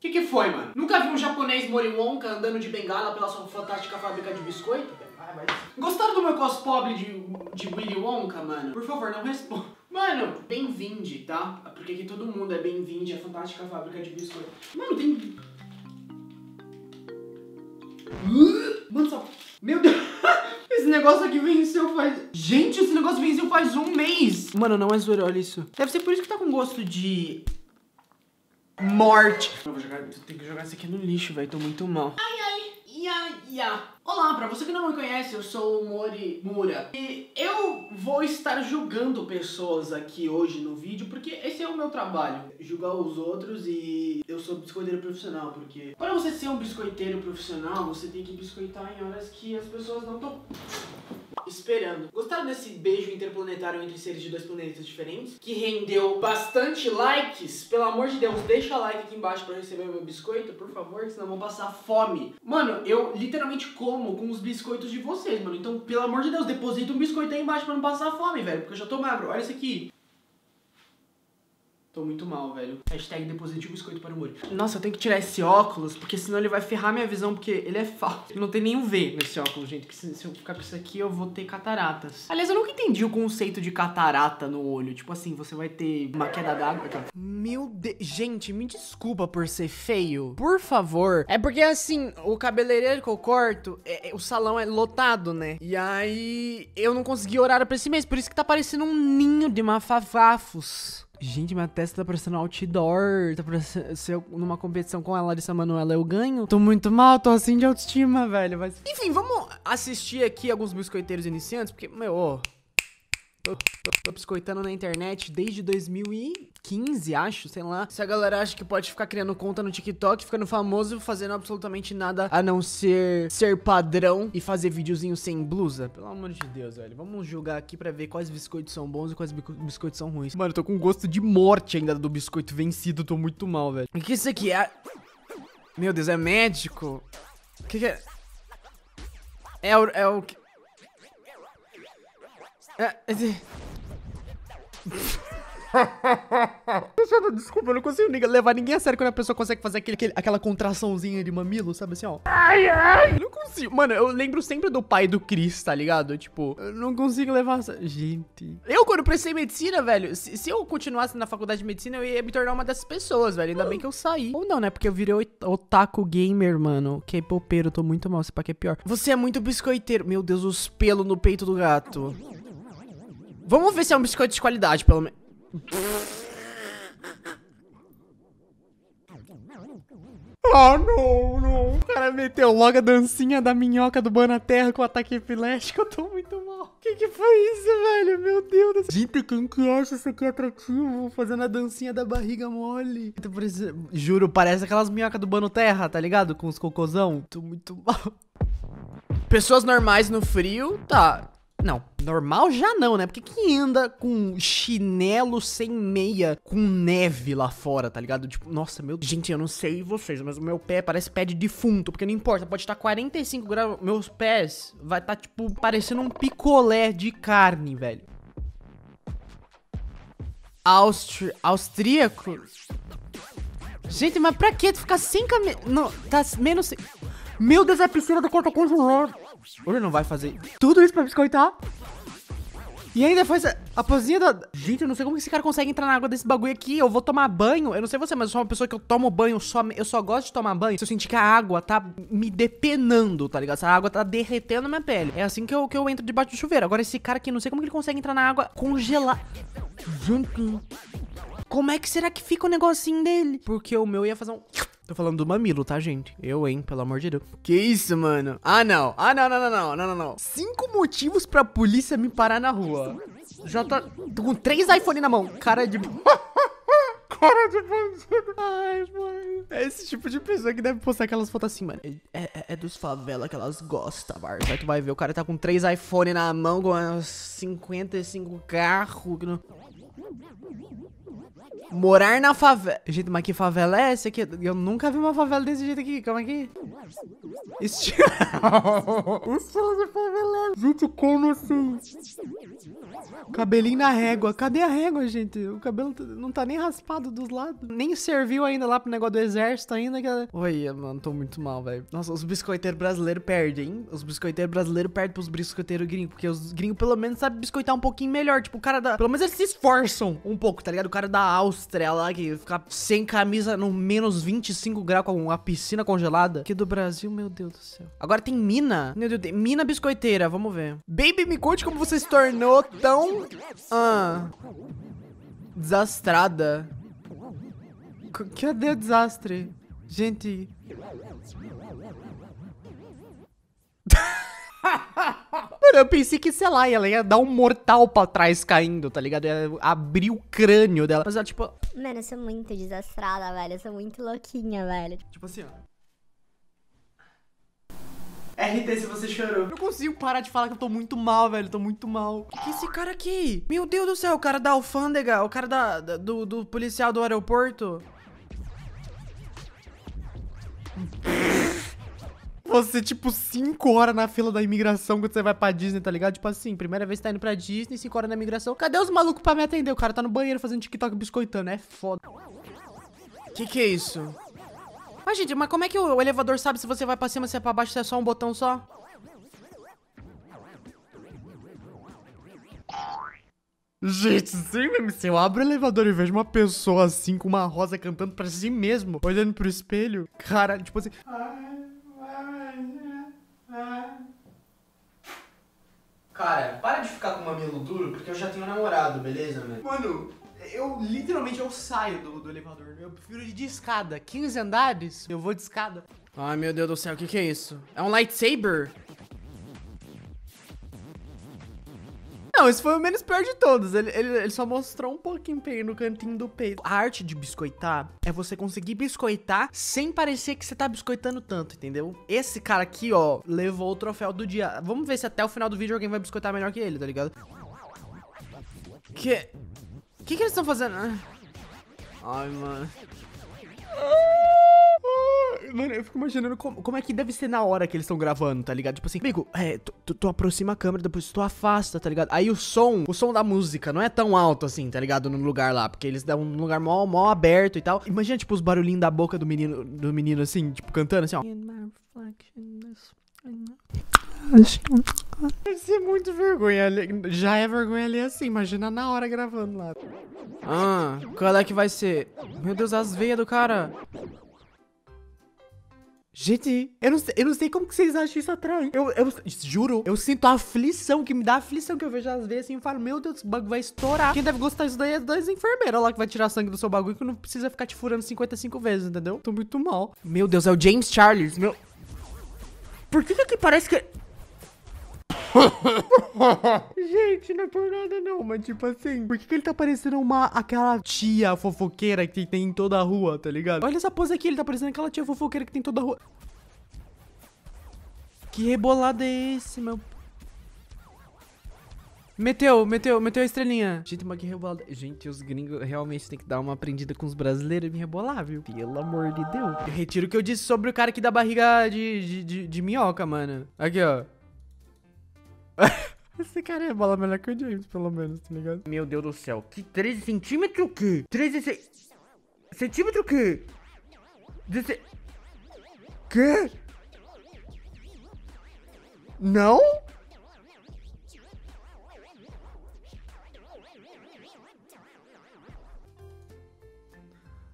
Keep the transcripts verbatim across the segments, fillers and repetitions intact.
Que que foi, mano? Nunca vi um japonês Willy Wonka andando de bengala pela sua fantástica fábrica de biscoito? Vai, vai. Gostaram do meu cosplay de, de Willy Wonka, mano? Por favor, não responda. Mano, bem-vinde, tá? Porque aqui todo mundo é bem-vinde à fantástica fábrica de biscoito. Mano, tem... Mano, só... Meu Deus... Esse negócio aqui venceu faz... Gente, esse negócio venceu faz um mês! Mano, não é zoeira, olha isso. Deve ser por isso que tá com gosto de... morte. Eu vou jogar... Tem que jogar isso aqui no lixo, velho. Tô muito mal. Ai, ai, ia, ia. Olá, pra você que não me conhece, eu sou o Mori Mura. E eu vou estar julgando pessoas aqui hoje no vídeo, porque esse é o meu trabalho. Julgar os outros e... Eu sou biscoiteiro profissional, porque... Para você ser um biscoiteiro profissional, você tem que biscoitar em horas que as pessoas não estão... esperando. Gostaram desse beijo interplanetário entre seres de dois planetas diferentes? Que rendeu bastante likes. Pelo amor de Deus, deixa like aqui embaixo pra receber o meu biscoito, por favor, senão eu vou passar fome. Mano, eu literalmente como com os biscoitos de vocês, mano. Então, pelo amor de Deus, deposita um biscoito aí embaixo pra não passar fome, velho. Porque eu já tô magro. Olha isso aqui. Tô muito mal, velho. Hashtag deposite o biscoito para o Mori. Nossa, eu tenho que tirar esse óculos, porque senão ele vai ferrar minha visão, porque ele é falso. Não tem nenhum V nesse óculos, gente. Que se, se eu ficar com isso aqui, eu vou ter cataratas. Aliás, eu nunca entendi o conceito de catarata no olho. Tipo assim, você vai ter uma queda d'água. Tá? Meu Deus. Gente, me desculpa por ser feio. Por favor. É porque, assim, o cabeleireiro que eu corto, é, é, o salão é lotado, né? E aí, eu não consegui horário pra esse mês. Por isso que tá parecendo um ninho de mafafafos. Gente, minha testa tá parecendo outdoor. Tá parecendo... Se eu, numa competição com a Larissa Manoela eu ganho. Tô muito mal, tô assim de autoestima, velho. Mas... Enfim, vamos assistir aqui alguns biscoiteiros iniciantes, porque, meu, ó... Tô, tô, tô biscoitando na internet desde dois mil e quinze, acho, sei lá. Se a galera acha que pode ficar criando conta no TikTok, ficando famoso, fazendo absolutamente nada a não ser ser padrão e fazer videozinho sem blusa. Pelo amor de Deus, velho. Vamos julgar aqui pra ver quais biscoitos são bons e quais biscoitos são ruins. Mano, eu tô com gosto de morte ainda do biscoito vencido. Tô muito mal, velho. O que isso aqui é? Meu Deus, é médico? O que que é? É o... É o... É, esse... Desculpa, eu não consigo levar ninguém a sério quando a pessoa consegue fazer aquele, aquele, aquela contraçãozinha de mamilo, sabe assim, ó. Ai, ai. Eu não consigo. Mano, eu lembro sempre do pai do Cris, tá ligado? Tipo, eu não consigo levar... Gente... Eu, quando prestei medicina, velho, se, se eu continuasse na faculdade de medicina, eu ia me tornar uma dessas pessoas, velho. Ainda bem que eu saí. Ou não, né? Porque eu virei otaku gamer, mano. K-popeiro, tô muito mal, se pá que é pior. Você é muito biscoiteiro. Meu Deus, os pelos no peito do gato. Vamos ver se é um biscoito de qualidade, pelo menos. Ah, não, não. O cara meteu logo a dancinha da minhoca do Banaterra com o ataque epilético. Eu tô muito mal. Que que foi isso, velho? Meu Deus. Gente, quem que acha isso aqui atrativo? Fazendo a dancinha da barriga mole. Juro, parece aquelas minhocas do Banaterra, tá ligado? Com os cocôzão. Tô muito mal. Pessoas normais no frio, tá... Não, normal já não, né? Porque quem anda com chinelo sem meia, com neve lá fora, tá ligado? Tipo, nossa, meu... Gente, eu não sei vocês, mas o meu pé parece pé de defunto. Porque não importa, pode estar quarenta e cinco graus. Meus pés vai estar, tipo, parecendo um picolé de carne, velho. Austri... Austríaco? Gente, mas pra que tu ficar sem camisa? Não, tá menos... Meu Deus, é a piscina do corta congelado. Ele não vai fazer tudo isso pra biscoitar. E ainda foi essa... a pozinha da... Gente, eu não sei como que esse cara consegue entrar na água desse bagulho aqui. Eu vou tomar banho. Eu não sei você, mas eu sou uma pessoa que eu tomo banho. Só... Eu só gosto de tomar banho se eu sentir que a água tá me depenando, tá ligado? Essa água tá derretendo minha pele. É assim que eu, que eu entro debaixo do chuveiro. Agora esse cara aqui, não sei como que ele consegue entrar na água congelada. Gente, como é que será que fica o negocinho dele? Porque o meu ia fazer um... Tô falando do mamilo, tá, gente? Eu, hein? Pelo amor de Deus. Que isso, mano? Ah, não. Ah, não, não, não, não, não, não, não. Cinco motivos pra polícia me parar na rua. Já tá... Tô com três iPhone na mão. Cara de... Cara de bandido. Ai, mano. É esse tipo de pessoa que deve postar aquelas fotos assim, mano. É, é, é dos favela que elas gostam, Barça. Aí tu vai ver, o cara tá com três iPhone na mão, com cinquenta e cinco carros. Não... Morar na favela. Gente, mas que favela é essa aqui? Eu nunca vi uma favela desse jeito aqui. Calma aqui. Estilo. Estilo de favela. Gente, como assim? Cabelinho na régua. Cadê a régua, gente? O cabelo não tá nem raspado dos lados. Nem serviu ainda lá pro negócio do exército ainda. Que... Olha, mano, tô muito mal, velho. Nossa, os biscoiteiros brasileiros perdem, hein? Os biscoiteiros brasileiros perdem pros biscoiteiros gringos. Porque os gringos, pelo menos, sabem biscoitar um pouquinho melhor. Tipo, o cara da... Pelo menos eles se esforçam um pouco, tá ligado? O cara da Áustria lá, que fica sem camisa no menos vinte e cinco graus com uma piscina congelada. Aqui do Brasil, meu Deus do céu. Agora tem mina. Meu Deus, tem mina biscoiteira, vamos ver. Baby, me conte como você se tornou tão... Ah, desastrada. Cadê o desastre? Gente... Mano, eu pensei que, sei lá, ela ia dar um mortal pra trás caindo, tá ligado? Ia abrir o crânio dela. Mas ela, tipo... Mano, eu sou muito desastrada, velho. Eu sou muito louquinha, velho. Tipo assim, ó. R T, se você chorou. Não consigo parar de falar que eu tô muito mal, velho. Tô muito mal. O que que é esse cara aqui? Meu Deus do céu, o cara da alfândega. O cara da, da, do, do policial do aeroporto. Você, tipo, cinco horas na fila da imigração quando você vai pra Disney, tá ligado? Tipo assim, primeira vez que tá indo pra Disney, cinco horas na imigração. Cadê os malucos pra me atender? O cara tá no banheiro fazendo TikTok biscoitando, é foda. Que que é isso? Ah, gente, mas como é que o elevador sabe se você vai pra cima, se é pra baixo, se é só um botão só? Gente, sim, se eu abro o elevador e vejo uma pessoa assim, com uma rosa cantando pra si mesmo, olhando pro espelho, cara, tipo assim... Cara, para de ficar com o mamilo duro, porque eu já tenho um namorado, beleza, mano? Mano, eu literalmente eu saio do, do elevador. Eu prefiro ir de escada. quinze andares, eu vou de escada. Ai, meu Deus do céu, o que que é isso? É um lightsaber? Não, esse foi o menos pior de todos. Ele, ele, ele só mostrou um pouquinho no cantinho do peito. A arte de biscoitar é você conseguir biscoitar sem parecer que você tá biscoitando tanto, entendeu? Esse cara aqui, ó, levou o troféu do dia. Vamos ver se até o final do vídeo alguém vai biscoitar melhor que ele, tá ligado? Que... Que que eles estão fazendo? Ai, mano... Mano, eu fico imaginando como, como é que deve ser na hora que eles estão gravando, tá ligado? Tipo assim, amigo, é, tu, tu, tu aproxima a câmera, depois tu afasta, tá ligado? Aí o som, o som da música não é tão alto assim, tá ligado? Num lugar lá, porque eles dão um lugar mó, mó aberto e tal. Imagina, tipo, os barulhinhos da boca do menino, do menino assim, tipo, cantando assim, ó. Deve ser muito vergonha ali. Já é vergonha ali assim, imagina na hora gravando lá. Ah, qual é que vai ser? Meu Deus, as veias do cara... Gente, eu não, sei, eu não sei como que vocês acham isso atraente. Eu, eu juro, eu sinto a aflição, que me dá a aflição que eu vejo às vezes assim, e falo, meu Deus, esse bagulho vai estourar. Quem deve gostar disso daí é das enfermeiras lá que vai tirar sangue do seu bagulho, que não precisa ficar te furando cinquenta e cinco vezes, entendeu? Tô muito mal. Meu Deus, é o James Charles, meu... Por que que aqui parece que... Gente, não é por nada não, mas tipo assim, por que que ele tá parecendo uma, aquela tia fofoqueira que tem em toda a rua, tá ligado? Olha essa pose aqui, ele tá parecendo aquela tia fofoqueira que tem em toda a rua. Que rebolado é esse, meu? Meteu, meteu, meteu a estrelinha. Gente, mas que rebolado. Gente, os gringos realmente tem que dar uma aprendida com os brasileiros e me rebolar, viu? Pelo amor de Deus. Eu retiro o que eu disse sobre o cara aqui da barriga de, de, de, de minhoca, mano. Aqui, ó. Esse cara é bola melhor que o James, pelo menos, tá ligado? Meu Deus do céu, que treze centímetros o quê? treze centímetros o quê? dezesseis... Quê? Não?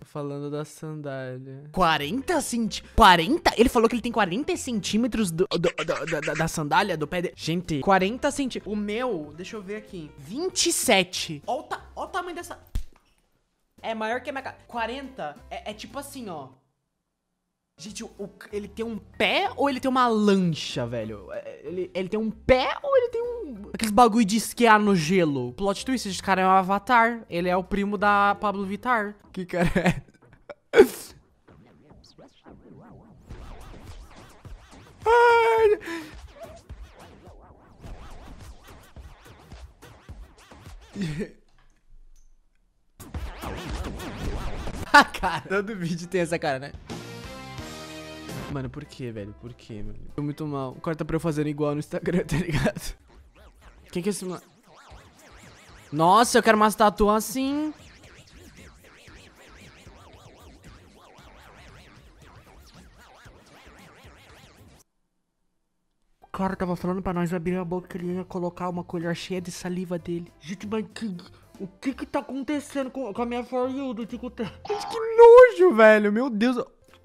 Falando da sandália. quarenta centímetros? quarenta? Ele falou que ele tem quarenta centímetros do, do, do, da, da, da sandália, do pé dele. Gente, quarenta centímetros. O meu, deixa eu ver aqui. vinte e sete. Olha o, ta, olha o tamanho dessa. É maior que a minha cara. quarenta é, é tipo assim, ó. Gente, o, o, ele tem um pé ou ele tem uma lancha, velho? Ele, ele tem um pé ou ele tem um... Aqueles bagulho de esquiar no gelo. Plot twist, esse cara é um avatar. Ele é o primo da Pablo Vittar. Que cara é? essa cara. Todo vídeo tem essa cara, né? Mano, por que, velho? Por que, velho? Tô muito mal. Corta pra eu fazer igual no Instagram, tá ligado? Quem que é esse... Nossa, eu quero umas tatuas assim. O cara tava falando pra nós abrir a boca que ele ia colocar uma colher cheia de saliva dele. Gente, mas que... o que que tá acontecendo com, com a minha For You do TikTok? Gente, que nojo, velho. Meu Deus.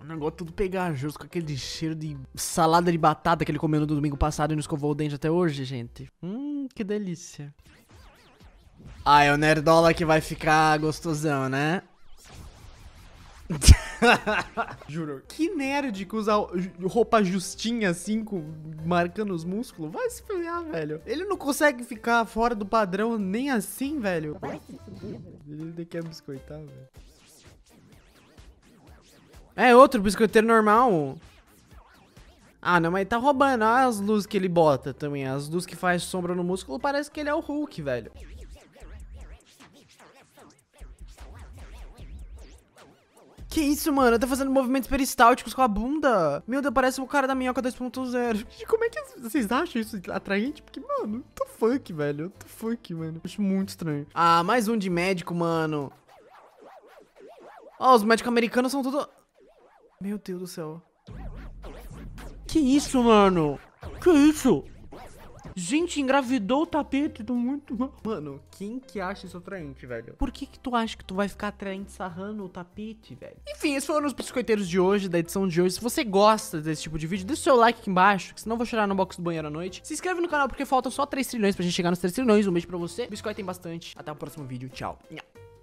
O negócio tudo pegajoso com aquele cheiro de salada de batata que ele comeu no domingo passado e não escovou o dente até hoje, gente. Hum, que delícia. Ah, é o nerdola que vai ficar gostosão, né? Juro. Que nerd que usa roupa justinha assim, marcando os músculos. Vai se ferrar, velho. Ele não consegue ficar fora do padrão nem assim, velho. Ele quer biscoitar, velho. É outro biscoiteiro normal. Ah, não, mas tá roubando. Olha as luzes que ele bota também. As luzes que faz sombra no músculo. Parece que ele é o Hulk, velho. Que isso, mano? Tá fazendo movimentos peristálticos com a bunda. Meu Deus, parece o cara da minhoca dois ponto zero. Como é que vocês acham isso atraente? Porque, mano, eu tô funk, velho. Eu tô funk, mano. Acho muito estranho. Ah, mais um de médico, mano. Ó, oh, os médicos americanos são tudo... Meu Deus do céu. Que isso, mano? Que isso? Gente, engravidou o tapete, tô muito mal. Mano, quem que acha isso atraente, velho? Por que que tu acha que tu vai ficar atraente sarrando o tapete, velho? Enfim, esses foram os biscoiteiros de hoje, da edição de hoje. Se você gosta desse tipo de vídeo, deixa o seu like aqui embaixo, que senão eu vou chorar no box do banheiro à noite. Se inscreve no canal, porque faltam só três trilhões pra gente chegar nos três trilhões. Um beijo pra você, biscoitem bastante. Até o próximo vídeo, tchau.